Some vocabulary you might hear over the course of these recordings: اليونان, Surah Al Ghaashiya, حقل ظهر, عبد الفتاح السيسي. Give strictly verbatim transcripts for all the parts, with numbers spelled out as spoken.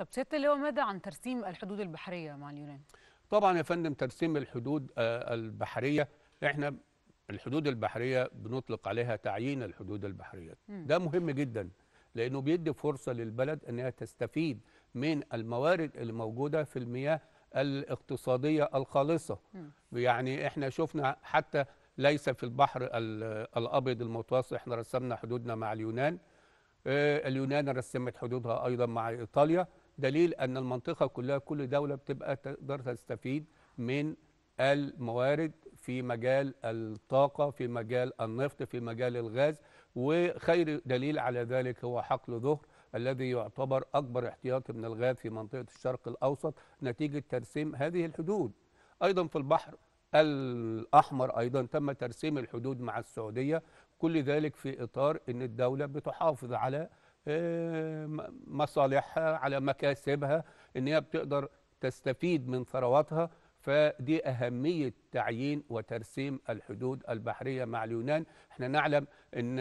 طب سيادة اللواء، ماذا عن ترسيم الحدود البحرية مع اليونان؟ طبعا يا فندم، ترسيم الحدود البحرية، احنا الحدود البحرية بنطلق عليها تعيين الحدود البحرية. ده مهم جدا لأنه بيدي فرصة للبلد أنها تستفيد من الموارد اللي موجودة في المياه الاقتصادية الخالصة. يعني احنا شفنا حتى ليس في البحر الأبيض المتوسط، احنا رسمنا حدودنا مع اليونان، اليونان رسمت حدودها أيضا مع إيطاليا، دليل أن المنطقة كلها كل دولة بتبقى تقدر تستفيد من الموارد في مجال الطاقة، في مجال النفط، في مجال الغاز. وخير دليل على ذلك هو حقل ظهر الذي يعتبر أكبر احتياطي من الغاز في منطقة الشرق الأوسط نتيجة ترسيم هذه الحدود. أيضا في البحر الأحمر أيضا تم ترسيم الحدود مع السعودية، كل ذلك في إطار أن الدولة بتحافظ على مصالحها، على مكاسبها، أن هي بتقدر تستفيد من ثرواتها. فدي أهمية تعيين وترسيم الحدود البحرية مع اليونان. احنا نعلم أن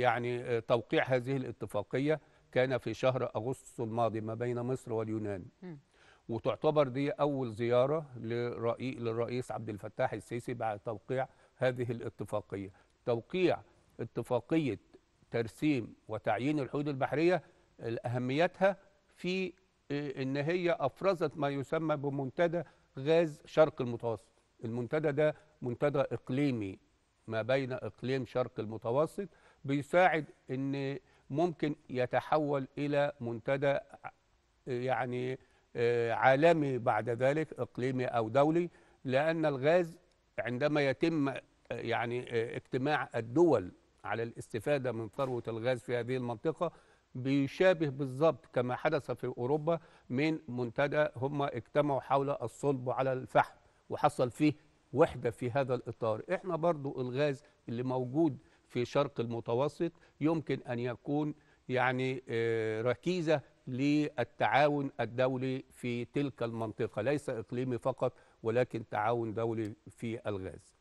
يعني توقيع هذه الاتفاقية كان في شهر أغسطس الماضي ما بين مصر واليونان، وتعتبر دي أول زيارة للرئيس عبد الفتاح السيسي بعد توقيع هذه الاتفاقية. توقيع اتفاقية ترسيم وتعيين الحدود البحرية أهميتها في أن هي أفرزت ما يسمى بمنتدى غاز شرق المتوسط. المنتدى ده منتدى إقليمي ما بين إقليم شرق المتوسط، بيساعد أن ممكن يتحول إلى منتدى يعني عالمي بعد ذلك، إقليمي أو دولي، لأن الغاز عندما يتم يعني اجتماع الدول على الاستفادة من ثروة الغاز في هذه المنطقة بيشابه بالضبط كما حدث في أوروبا من منتدى هم اجتمعوا حول الصلب على الفحم وحصل فيه وحدة في هذا الإطار. احنا برضو الغاز اللي موجود في شرق المتوسط يمكن أن يكون يعني ركيزة للتعاون الدولي في تلك المنطقة، ليس إقليمي فقط ولكن تعاون دولي في الغاز.